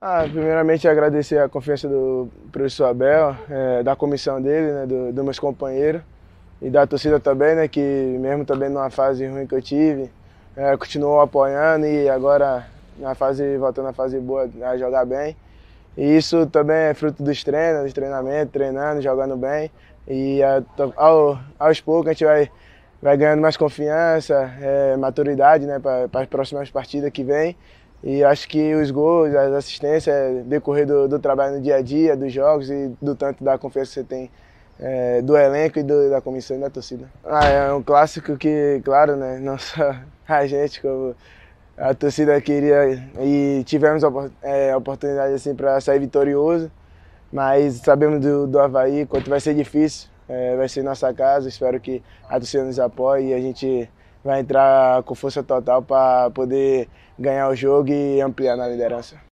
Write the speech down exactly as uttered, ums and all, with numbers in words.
Ah, primeiramente, agradecer a confiança do professor Abel, é, da comissão dele, né, do, dos meus companheiros e da torcida também, né, que mesmo também numa fase ruim que eu tive, é, continuou apoiando e agora na fase, voltando à fase boa, a jogar bem. E isso também é fruto dos treinos, dos treinamentos, treinando, jogando bem. E a, ao, aos poucos a gente vai, vai ganhando mais confiança, é, maturidade, né, para as próximas partidas que vêm. E acho que os gols, as assistências, é decorrer do, do trabalho no dia a dia, dos jogos e do tanto da confiança que você tem é, do elenco e do, da comissão e da torcida. Ah, é um clássico que, claro, né, não só a gente, como a torcida queria e tivemos a é, oportunidade assim, para sair vitorioso, mas sabemos do, do Avaí quanto vai ser difícil, é, vai ser nossa casa, espero que a torcida nos apoie e a gente vai entrar com força total para poder ganhar o jogo e ampliar na liderança.